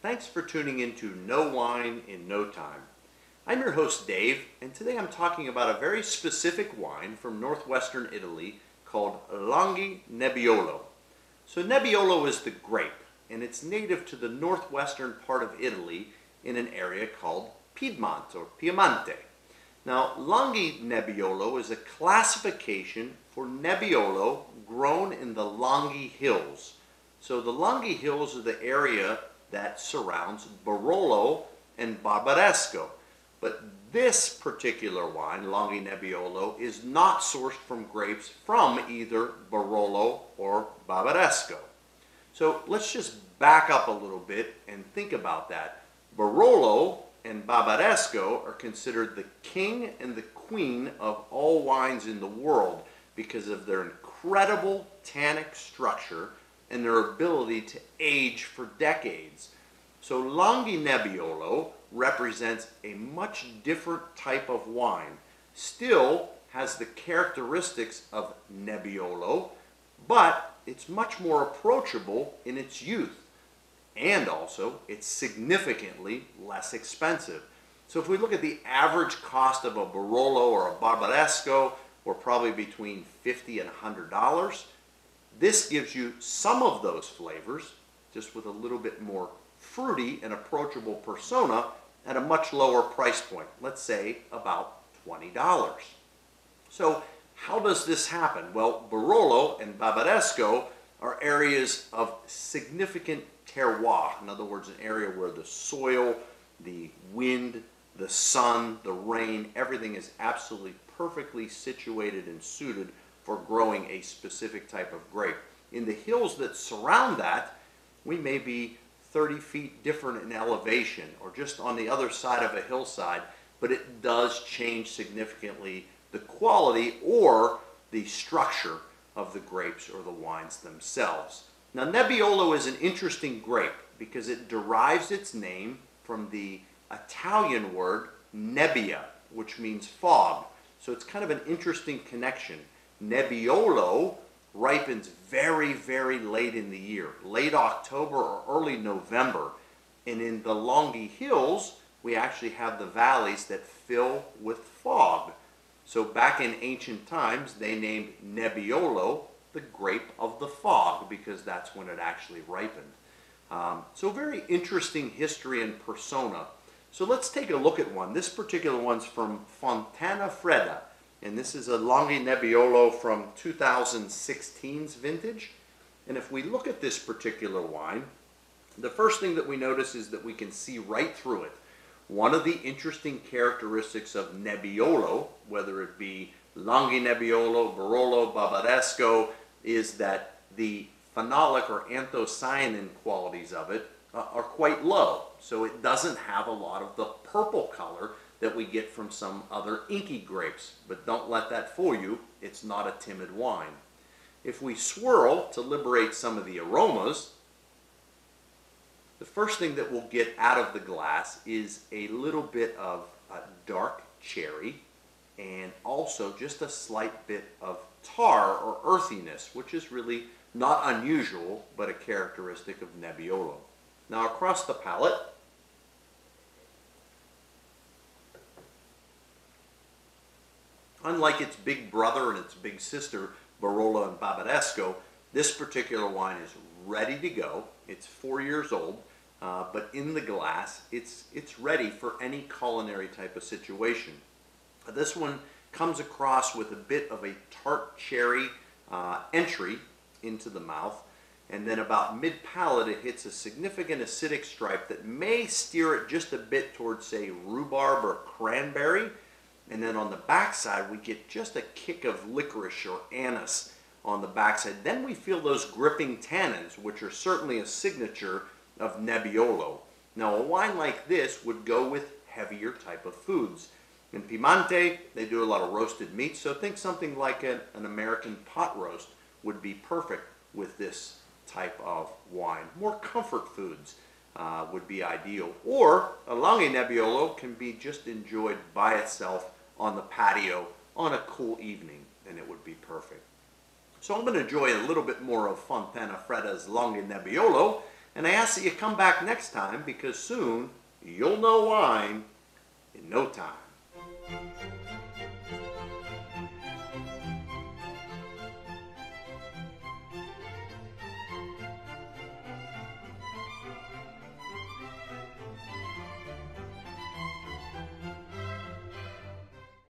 Thanks for tuning in to No Wine in No Time. I'm your host Dave, and today I'm talking about a very specific wine from northwestern Italy called Langhe Nebbiolo. So Nebbiolo is the grape, and it's native to the northwestern part of Italy in an area called Piedmont or Piemonte. Now, Langhe Nebbiolo is a classification for Nebbiolo grown in the Langhe Hills. So the Langhe Hills are the area that surrounds Barolo and Barbaresco. But this particular wine, Langhe Nebbiolo, is not sourced from grapes from either Barolo or Barbaresco. So let's just back up a little bit and think about that. Barolo and Barbaresco are considered the king and the queen of all wines in the world because of their incredible tannic structure and their ability to age for decades. So Langhe Nebbiolo represents a much different type of wine. Still has the characteristics of Nebbiolo, but it's much more approachable in its youth. And also, it's significantly less expensive. So if we look at the average cost of a Barolo or a Barbaresco, we're probably between $50 and $100. This gives you some of those flavors, just with a little bit more fruity and approachable persona at a much lower price point, let's say about $20. So how does this happen? Well, Barolo and Barbaresco are areas of significant terroir. In other words, an area where the soil, the wind, the sun, the rain, everything is absolutely perfectly situated and suited for growing a specific type of grape. In the hills that surround that, we may be 30 feet different in elevation or just on the other side of a hillside, but it does change significantly the quality or the structure of the grapes or the wines themselves. Now, Nebbiolo is an interesting grape because it derives its name from the Italian word nebbia, which means fog. So it's kind of an interesting connection. Nebbiolo ripens very, very late in the year, late October or early November. And in the Langhe Hills, we actually have the valleys that fill with fog. So back in ancient times, they named Nebbiolo the grape of the fog because that's when it actually ripened. So very interesting history and persona. So let's take a look at one. This particular one's from Fontanafredda, and this is a Langhe Nebbiolo from 2016's vintage. And if we look at this particular wine, the first thing that we notice is that we can see right through it. One of the interesting characteristics of Nebbiolo, whether it be Langhe Nebbiolo, Barolo, Barbaresco, is that the phenolic or anthocyanin qualities of it are quite low. So it doesn't have a lot of the purple color that we get from some other inky grapes. But don't let that fool you, it's not a timid wine. If we swirl to liberate some of the aromas, the first thing that we'll get out of the glass is a little bit of a dark cherry and also just a slight bit of tar or earthiness, which is really not unusual, but a characteristic of Nebbiolo. Now across the palate, unlike its big brother and its big sister, Barolo and Barbaresco, this particular wine is ready to go. It's 4 years old, but in the glass, it's ready for any culinary type of situation. This one comes across with a bit of a tart cherry entry into the mouth, and then about mid-palate, it hits a significant acidic stripe that may steer it just a bit towards, say, rhubarb or cranberry. And then on the backside, we get just a kick of licorice or anise on the backside. Then we feel those gripping tannins, which are certainly a signature of Nebbiolo. Now, a wine like this would go with heavier type of foods. In Piemonte, they do a lot of roasted meat, so think something like an American pot roast would be perfect with this type of wine. More comfort foods would be ideal. Or a Langhe Nebbiolo can be just enjoyed by itself on the patio on a cool evening, and it would be perfect. So I'm going to enjoy a little bit more of Fontanafredda's Langhe Nebbiolo, And I ask that you come back next time, because soon you'll know wine in no time.